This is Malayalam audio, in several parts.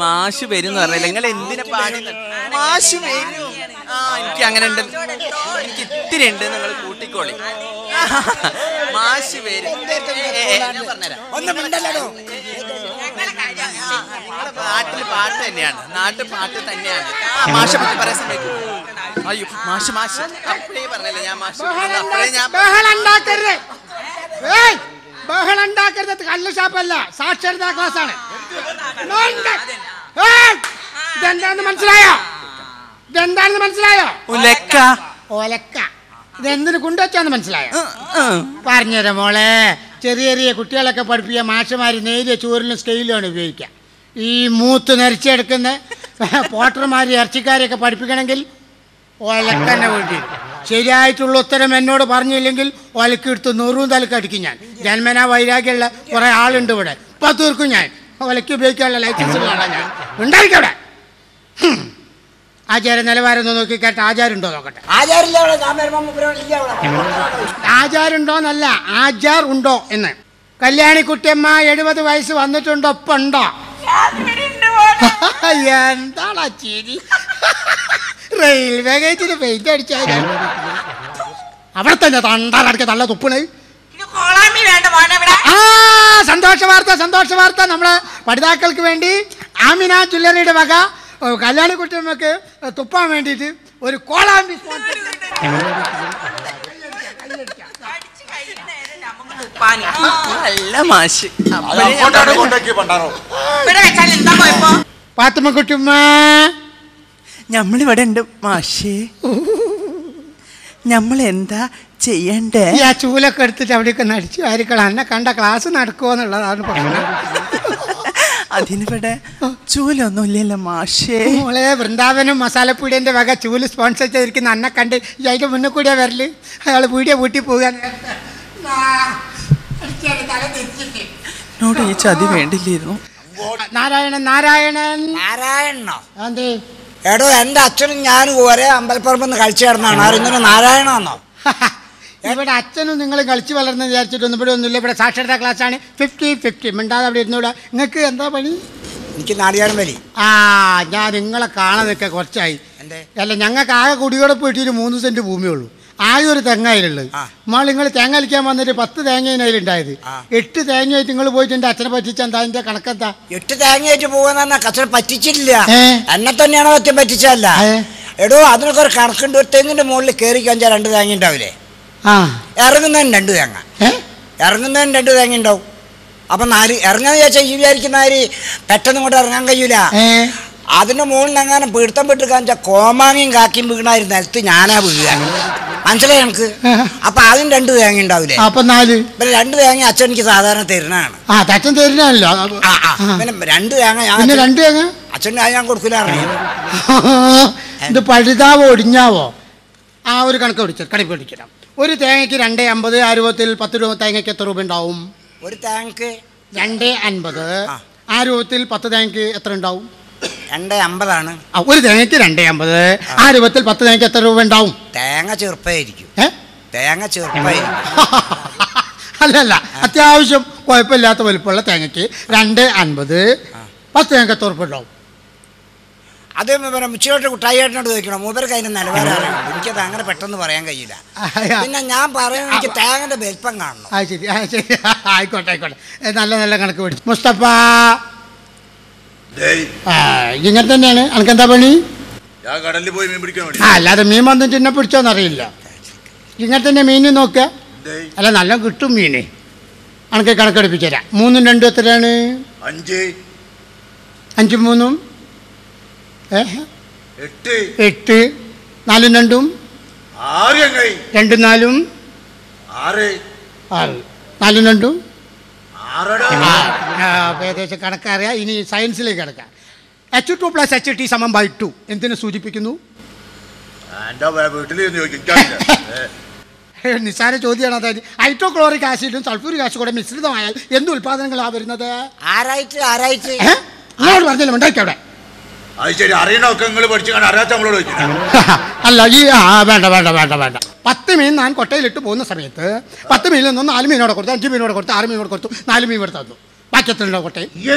മാഷ് പേര് എന്ന് പറഞ്ഞില്ല. നിങ്ങൾ എന്തിനെ പാടുന്നു? മാഷ് പേര് ആ എനിക്ക് അങ്ങനെ ഉണ്ട്, എനിക്ക് ഇത്തിരി ഉണ്ട്, നിങ്ങൾ കൂട്ടിക്കോളി. മാഷ് പേര് നാട്ടിൽ പാട്ട് തന്നെയാണ്, നാട്ടിൽ പാട്ട് തന്നെയാണ്. മാഷെ പറ്റി പറയാൻ സമയത്ത് അയ്യോ മാഷ് മാഷ് അപ്പഴേ പറഞ്ഞില്ല ഞാൻ മാഷ് അപ്പഴേ ഞാൻ ബഹളുണ്ടാക്കരുത്. കള്ള് ഷാപ്പല്ല, സാക്ഷരതാ ക്ലാസ്സാണ്. ഇതെന്താന്ന് മനസ്സിലായോ? ഇതെന്താണെന്ന് മനസ്സിലായോ? ഒലക്ക ഒലക്ക. ഇതെന്തിനു കൊണ്ടുവച്ചാന്ന് മനസ്സിലായോ? പറഞ്ഞുതരാ മോളെ. ചെറിയ ചെറിയ കുട്ടികളൊക്കെ പഠിപ്പിക്കുക. മാഷമാര് നേരിയ ചോറിലും സ്കെയിലുമാണ് ഉപയോഗിക്കുക. ഈ മൂത്ത് നരച്ചെടുക്കുന്ന പോട്ടർമാര് ഇറച്ചിക്കാരെയൊക്കെ പഠിപ്പിക്കണമെങ്കിൽ ഒലക്കന്നെ വേണ്ടി. ശരിയായിട്ടുള്ള ഉത്തരം എന്നോട് പറഞ്ഞില്ലെങ്കിൽ ഒലക്കെടുത്ത് നൂറും തലക്കടിക്കും ഞാൻ. ജന്മനാ വൈരാഗ്യമുള്ള കുറെ ആളുണ്ട് ഇവിടെ, ഇപ്പൊ തീർക്കും ഞാൻ. ഒലക്ക് ഉപയോഗിക്കാനുള്ള ലൈസൻസ് ഞാൻ ഉണ്ടായിരിക്കും ഇവിടെ. ആചാര നിലവാരം നോക്കി കേട്ട ആചാരുണ്ടോ നോക്കട്ടെ. ആചാരുണ്ടോന്നല്ല, ആചാർ ഉണ്ടോ എന്ന്. കല്യാണിക്കുട്ടിയമ്മ 70 വയസ്സ് വന്നിട്ടുണ്ടോ? ഒപ്പുണ്ടോ? എന്താണ് ആ ചിരി? റെയിൽവേ ഗേറ്റിന് പെയിന്റ് അടിച്ച അവിടെ തന്നെ തണ്ടാടക്ക് തള്ള തുപ്പണേ. ആ സന്തോഷ വാർത്ത, സന്തോഷ വാർത്ത. നമ്മളെ പഠിതാക്കൾക്ക് വേണ്ടി ആമിന ജ്വല്ലറിയുടെ വക കല്യാണിക്കുട്ടിയമ്മക്ക് തുപ്പാൻ വേണ്ടിയിട്ട് ഒരു കോളാമ്പി. പാത്തുമ്മ കുട്ടിയമ്മ ഞമ്മളിവിടെ ഉണ്ട് മാഷേ. നമ്മൾ എന്താ ചെയ്യണ്ടേ? ആ ചൂലൊക്കെ എടുത്തിട്ട് അവിടെയൊക്കെ നടിച്ചു ആയിരിക്കണം. എന്നെ കണ്ട ക്ലാസ് നടക്കുമോ എന്നുള്ളതാണ് പ്രശ്നം. അതിനിവിടെ ചൂലൊന്നുമില്ലല്ലോ മാഷേ. മോളെ വൃന്ദാവനം മസാലപ്പീടിയൻ്റെ വക ചൂല് സ്പോൺസർ ചെയ്തിരിക്കുന്ന അന്നെ കണ്ട് അതിൻ്റെ മുന്നിൽ കൂടിയാ വരല്. അയാൾ പീടിയെ പൂട്ടി പോകാൻ എന്നോട് ഈ ചതി വേണ്ടില്ലായിരുന്നു. നാരായണൻ നാരായണൻ നാരായണോ? അതെ എടോ, എൻ്റെ അച്ഛനും ഞാനും ഒരേ അമ്പലപ്പറമ്പിൽ നിന്ന് കളിച്ചു കിടന്നാണ്. അറിഞ്ഞൊരു നാരായണന്നോ? ഇവിടെ അച്ഛനും നിങ്ങൾ കളിച്ചു വളർന്ന് വിചാരിച്ചിട്ടൊന്നും ഇവിടെ ഒന്നുമില്ല. ഇവിടെ സാക്ഷരതാ ക്ലാസ്സാണ്. 50-50 മിണ്ടാതെ അവിടെ ഇരുന്നൂടെ. നിങ്ങൾക്ക് എന്താ പണി? എനിക്ക് നാടിയാടും വലി. ആ ഞാൻ നിങ്ങളെ കാണാതൊക്കെ കുറച്ചായി. അല്ല ഞങ്ങൾക്ക് ആകെ കുടിയോടെ പോയിട്ട് 3 സെൻറ്റ് ഭൂമിയുള്ളൂ. ആകെ ഒരു തെങ്ങ അതിലുള്ളത്. നിങ്ങൾ തേങ്ങ അലിക്കാൻ വന്നിട്ട് 10 തേങ്ങ അതിലുണ്ടായത്. 8 തേങ്ങയായിട്ട് നിങ്ങൾ പോയിട്ട് എൻ്റെ അച്ഛനെ പറ്റിച്ച എന്താ അതിന്റെ കണക്കെന്താ? 8 തേങ്ങയായിട്ട് പോകുന്ന അച്ഛനെ പറ്റിച്ചില്ല, എന്നെ തന്നെയാണോ അച്ഛൻ പറ്റിച്ചല്ല. എടോ അതിനൊക്കെ ഒരു കണക്കുണ്ട്. ഒരു തെങ്ങിന്റെ മുകളിൽ കയറി കഴിഞ്ഞാൽ 2 തേങ്ങ ഉണ്ടാവില്ലേ? ഇറങ്ങുന്നതിന് 2 തേങ്ങ, ഇറങ്ങുന്നതിന് 2 തേങ്ങ ഉണ്ടാവും. അപ്പൊ 4 ഇറങ്ങാന്ന് ചോദിച്ചാൽ ഈ വിചാരിക്കുന്ന ആര് പെട്ടെന്ന് ഇങ്ങോട്ട് ഇറങ്ങാൻ കഴിയൂല. അതിന്റെ മുകളിൽ എങ്ങാനും പിടുത്തം പെട്ട് കാണിച്ചാൽ കോമാങ്ങിയും കാക്കിയും വീണായിരുന്നു നിലത്ത് ഞാനാ വീഴുക. മനസ്സിലായി നമുക്ക്? അപ്പൊ ആദ്യം 2 തേങ്ങ ഉണ്ടാവില്ലേ? അപ്പൊ 4. പിന്നെ 2 തേങ്ങ അച്ഛൻ എനിക്ക് സാധാരണ തരുന്നതാണ്. പിന്നെ 2 തേങ്ങ അച്ഛൻ ഞാൻ കൊടുക്കില്ല. ഇത് പഴുതാവോ ഒടിഞ്ഞാവോ? ആ ഒരു കണക്ക് പിടിച്ചത് കണക്ക് പിടിക്കണം. 1 തേങ്ങയ്ക്ക് 2.50. ആ രൂപത്തിൽ 10 രൂപ തേങ്ങയ്ക്ക് എത്ര രൂപ ഉണ്ടാവും? 1 തേങ്ങക്ക് 2.50. ആ രൂപത്തിൽ 10 തേങ്ങയ്ക്ക് എത്ര ഉണ്ടാവും? 2.50 ആണ്. 1 തേങ്ങയ്ക്ക് 2.50. ആ രൂപത്തിൽ 10 തേങ്ങയ്ക്ക് എത്ര രൂപ ഉണ്ടാവും? തേങ്ങ ചെറുപ്പായിരിക്കും. തേങ്ങ ചെറുപ്പായിരിക്കും. അല്ലല്ല, അത്യാവശ്യം കുഴപ്പമില്ലാത്ത വലുപ്പമുള്ള തേങ്ങയ്ക്ക് 2.50, 10 തേങ്ങയ്ക്ക് എത്ര രൂപ ഉണ്ടാവും? അത് മുച്ചിലോട്ട് കുട്ടായിട്ടോട് ചോദിക്കണം. മൂപ്പർക്ക് അതിന്റെ നിലവാരം അറിയണം. എനിക്കത് അങ്ങനെ പെട്ടെന്ന് പറയാൻ കഴിയില്ല. പിന്നെ ഞാൻ പറയുന്നത് എനിക്ക് തേങ്ങന്റെ വലിപ്പം കാണണം. ശരി ശരി, ആയിക്കോട്ടെ ആയിക്കോട്ടെ. നല്ല നല്ല കണക്ക് പിടിച്ചു മുസ്തഫ. ഇങ്ങനെ തന്നെയാണ്. അനക്കെന്താ പണി? കടലിൽ പോയി മീൻ പിടിക്കാൻ. അല്ലാതെ മീൻ വന്നിട്ട് എന്നെ പിടിച്ചോന്നറിയില്ല. ഇങ്ങനെ തന്നെ മീൻ നോക്കുക. അല്ല നല്ല കിട്ടും മീന്. അനക്ക് കണക്കെടുപ്പിച്ചു തരാം. 3-2 എത്രയാണ്? 5-3 8. 4-2 2-4 6 4-2 ഏകദേശം കണക്കറിയാം. ഇനി സയൻസിലേക്ക് കടക്കാം. H2 + H(T) = 2 എന്തിനെ സൂചിപ്പിക്കുന്നു? നിസ്സാര ചോദ്യമാണ്. അതായത് ഹൈഡ്രോക്ലോറിക് ആസിഡും സൾഫ്യൂരിക് ആസിഡും കൂടെ മിശ്രിതമായാൽ എന്ത് ഉൽപാദനങ്ങളാണ് വരുന്നത്? പറഞ്ഞില്ലേ? അല്ല ഈ വേണ്ട വേണ്ട വേണ്ട വേണ്ട. 10 മീൻ ഞാൻ കൊട്ടയിലിട്ട് പോകുന്ന സമയത്ത് 10 മീനിൽ നിന്നും 4 മീനോടെ കൊടുത്തു, 5 മീനോടെ കൊടുത്തു, 6 മീനോടെ കൊടുത്തു, 4 മീൻ കൊടുത്തു. ബാക്കി कैलाश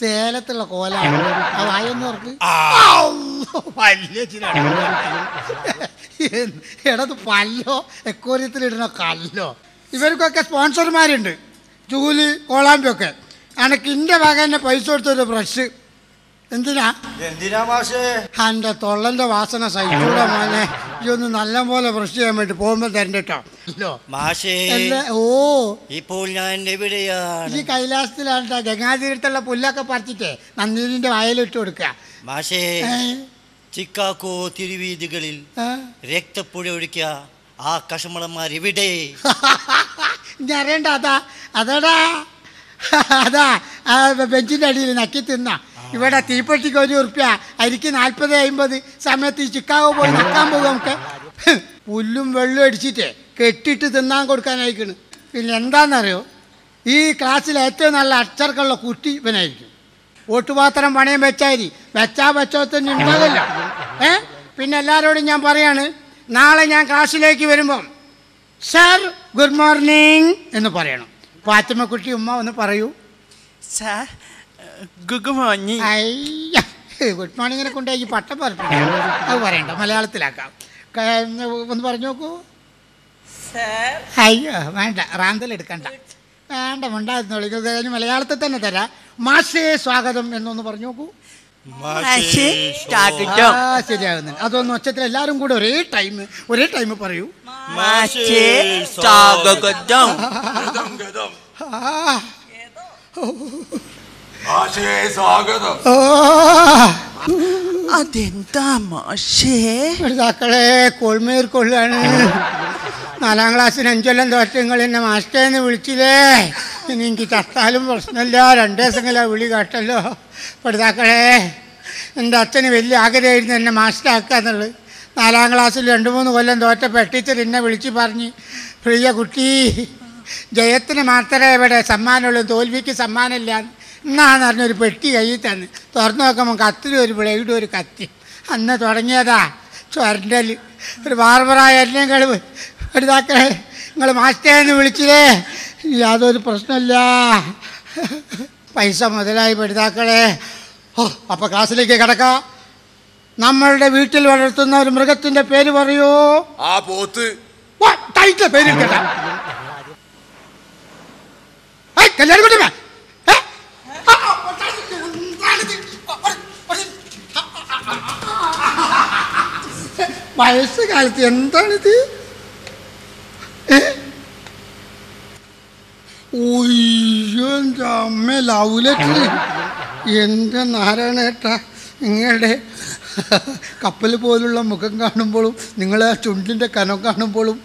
സേലത്തുള്ള കോലാണ് ഇടത് പല്ലോ എക്കോറിയത്തിലിടുന്ന കല്ലോ ഇവർക്കൊക്കെ സ്പോൺസർമാരുണ്ട് ജൂലി കോളാമ്പിയൊക്കെ. അനക്കിൻ്റെ വകന്നെ പൈസ കൊടുത്തൊരു ബ്രഷ് എന്തിനാ എൻ്റെ തൊള്ളൻ്റെ വാസന സഹിച്ചൂടാ മോനെ. ഈ ഒന്ന് നല്ല പോലെ ബ്രഷ് ചെയ്യാൻ വേണ്ടി പോകുമ്പോൾ തരണ്ടോ. ഈ കൈലാസത്തിലാണ് ഗംഗാതീരത്തുള്ള പുല്ലൊക്കെ പറിച്ചിട്ട് നന്ദീരിന്റെ വായലിട്ട് കൊടുക്കുക. ചിക്കാഗോ തിരുവീതികളിൽ രക്തപ്പുഴ ഒഴിക്കുക ആ കഷമളന്മാരെവിടെ ഞാൻ അറിയണ്ട. അതാ ആ ബെഞ്ചിൻ്റെ അടിയിൽ നക്കി തിന്ന ഇവിടെ തീപ്പെട്ടിക്ക് ₹1 അരിക്ക് 40-50 സമയത്ത് ഈ ചിക്കാഗോ പോയി നക്കാൻ പോകും. നമുക്ക് പുല്ലും വെള്ളം അടിച്ചിട്ട് കെട്ടിട്ട് തിന്നാൻ കൊടുക്കാനായിരിക്കണം. പിന്നെ എന്താണെന്നറിയോ, ഈ ക്ലാസ്സിലെ ഏറ്റവും നല്ല അച്ചർക്കുള്ള കുട്ടി ഇവനായിരിക്കും. ഓട്ടുപാത്രം പണയം വെച്ചാരി വെച്ചാ വെച്ചോ തന്നെ ഉണ്ടാകില്ല. പിന്നെ എല്ലാവരോടും ഞാൻ പറയാണ്, നാളെ ഞാൻ ക്ലാസ്സിലേക്ക് വരുമ്പം സർ ഗുഡ് മോർണിംഗ് എന്ന് പറയണം. ഫാത്തിമക്കുട്ടി ഉമ്മ ഒന്ന് പറയൂ സർ ഗുഡ് മോർണിംഗ്. അയ്യ ഗുഡ് മോർണിംഗിനെ കൊണ്ടേ ഈ പട്ടം പറഞ്ഞു അത് പറയണ്ട, മലയാളത്തിലാക്കാം. ഒന്ന് പറഞ്ഞു നോക്കൂ. അയ്യോ വേണ്ട, റാന്തലെടുക്കണ്ട, വേണ്ട, ഉണ്ടായിരുന്നോളൂ. കഴിഞ്ഞ് മലയാളത്തിൽ തന്നെ തരാം. മാഷേ സ്വാഗതം എന്നൊന്ന് പറഞ്ഞു നോക്കൂ. ശരിയാകുന്നുണ്ട്. അതൊന്ന് ഒച്ചത്തിൽ എല്ലാവരും കൂടെ ഒരേ ടൈം പറയൂ. അതെന്താ മാഷേ? മക്കളെ കൊൾമേർ കൊള്ളാണ്. 4ാം ക്ലാസ്സിന് 5 കൊല്ലം തോറ്റങ്ങൾ എന്നെ മാസ്റ്റേന്ന് വിളിച്ചില്ലേ. ഇനി എനിക്ക് ചത്താലും പ്രശ്നമില്ല, 2 ദിവസങ്ങളാണ് വിളി കേട്ടല്ലോ. പഠിതാക്കളെ, എൻ്റെ അച്ഛന് വലിയ ആഗ്രഹമായിരുന്നു എന്നെ മാസ്റ്ററാക്കുക എന്നുള്ളത്. 4ാം ക്ലാസ്സിൽ 2-3 കൊല്ലം തോറ്റപ്പോൾ ടീച്ചർ എന്നെ വിളിച്ച് പറഞ്ഞ്, പ്രിയ കുട്ടി, ജയത്തിന് മാത്രമേ ഇവിടെ സമ്മാനമുള്ളൂ, തോൽവിക്ക് സമ്മാനമില്ല എന്നാന്ന് പറഞ്ഞൊരു പെട്ടി കയ്യിൽ തന്ന് തുറന്നു നോക്കുമ്പോൾ കത്തിലും ഒരു ബ്ലേഡും ഒരു കത്തി. അന്ന് തുടങ്ങിയതാ ചൊരണ്ടൽ, ഒരു ബാർബറായ എന്നെ കഴിവ്. പഠിതാക്കളെ, നിങ്ങൾ മാസ്റ്റേന്ന് വിളിച്ചില്ലേ, യാതൊരു പ്രശ്നമില്ല, പൈസ മുതലായി. പഠിതാക്കളെ, അപ്പോൾ ക്ലാസ്സിലേക്ക് കിടക്കാം. നമ്മളുടെ വീട്ടിൽ വളർത്തുന്ന ഒരു മൃഗത്തിൻ്റെ പേര് പറയൂ. ആ പോത്ത് പേര് കല്യാണം കൂട്ടി വയസ്സുകാലത്ത് എന്താണിത്? അമ്മ ലൗലറ്റ് എൻ്റെ നാരായണേട്ടാ, നിങ്ങളുടെ കപ്പൽ പോലുള്ള മുഖം കാണുമ്പോഴും നിങ്ങളെ ആ ചുണ്ടിൻ്റെ കനം കാണുമ്പോഴും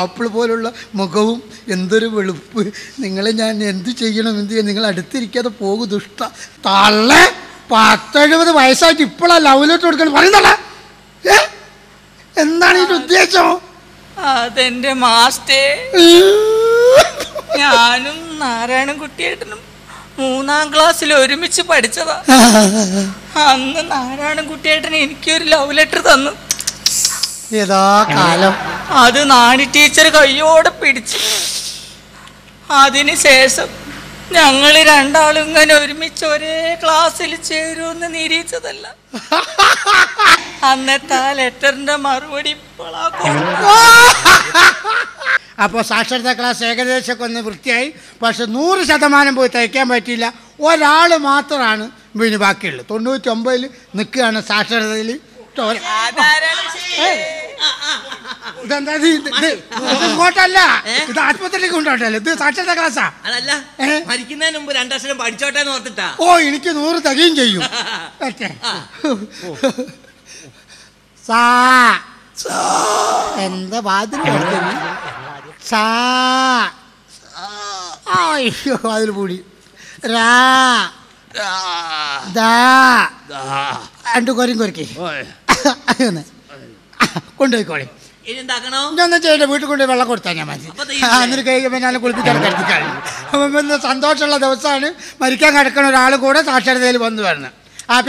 ആപ്പിൾ പോലുള്ള മുഖവും എന്തൊരു വെളുപ്പ്. നിങ്ങളെ ഞാൻ എന്ത് ചെയ്യണം നിങ്ങൾ അടുത്തിരിക്കാതെ പോകും. ദുഷ്ട തള്ളേ, 70 വയസ്സായിട്ട് ഇപ്പോഴാണ് ലൗലറ്റ് കൊടുക്കണം പറയുന്നല്ലേ. എന്താണ് ഇതിൻ്റെ ഉദ്ദേശം? അതെന്റെ മാസ്റ്റേ, ഞാനും നാരായണൻ കുട്ടിയേട്ടനും 3ാം ക്ലാസ്സിൽ ഒരുമിച്ച് പഠിച്ചതാ. അന്ന് നാരായണൻ കുട്ടിയേട്ടൻ എനിക്കൊരു ലവ് ലെറ്റർ തന്നു. അത് നാണി ടീച്ചർ കയ്യോടെ പിടിച്ചു. അതിനുശേഷം ഞങ്ങൾ രണ്ടാളും ഇങ്ങനെ ഒരുമിച്ച് ഒരേ ക്ലാസ്സിൽ ചേരുമെന്ന് നിരീക്ഷിച്ചതല്ല. അന്നത്തെ ആ ലെറ്ററിന്റെ മറുപടി ഇപ്പോഴാ. അപ്പോൾ സാക്ഷരതാ ക്ലാസ് ഏകദേശമൊക്കെ ഒന്ന് വൃത്തിയായി. പക്ഷെ 100% പോയി തയ്ക്കാൻ പറ്റിയില്ല. ഒരാൾ മാത്രമാണ് പിന്നെ ബാക്കിയുള്ളത്. 99-ൽ നിൽക്കുകയാണ് സാക്ഷരതയിൽ. ഇതെന്താ ഇങ്ങോട്ടല്ല, ഇത് ആത്മഹത്യയിലേക്ക് കൊണ്ടോട്ടല്ലോ. ഇത് സാക്ഷരതാ ക്ലാസ്സാ. പഠിച്ചോട്ടെ. ഓ, എനിക്ക് 100 തകയും ചെയ്യും. എന്താ വാതിൽ അതിൽ കൂടി वीटल सन्ोष दिवस मरकूड साक्षरता बंद वरण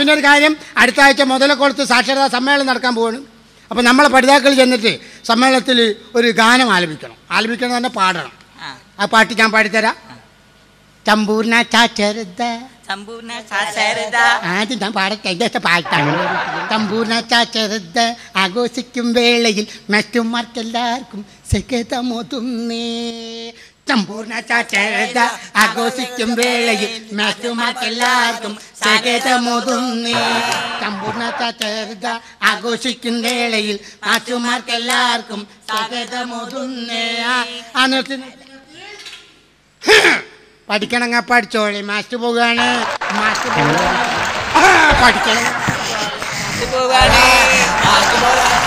क्यों अड़ता मुदलकोलत साक्षरता सम्मेलन अब नाम पढ़िता चेन्निट्टे सम्मेलन और गानम आलपिक्कणम आलपिक्कणम पाडणम आ पाट्ट या पाड़ी तरा चंबूर्ना साक्षरता चंबूर्ना साक्षरता आदि ഞാൻ പാടട്ടെ ഇതത്തെ പാട്ടാണ് ചമ്പൂർണ സാക്ഷരത ആഘോഷിക്കും വേളയിൽ മറ്റുമാർക്കെല്ലാവർക്കും സകതമൊതുന്നേ ചമ്പൂർണ സാക്ഷരത ആഘോഷിക്കും വേളയിൽ മറ്റുമാർക്കെല്ലാവർക്കും സകതമൊതുന്നേ ചമ്പൂർണ സാക്ഷരത ആഘോഷിക്കും വേളയിൽ മറ്റുമാർക്കെല്ലാവർക്കും സകതമൊതുന്നേ ആനത്തിന് പഠിക്കണം പഠിച്ചോളി മാസ്റ്റർ പോവാണ് മാസ്റ്റർ പോവാണ് പഠിക്കണം മാസ്റ്റർ പോവാണ്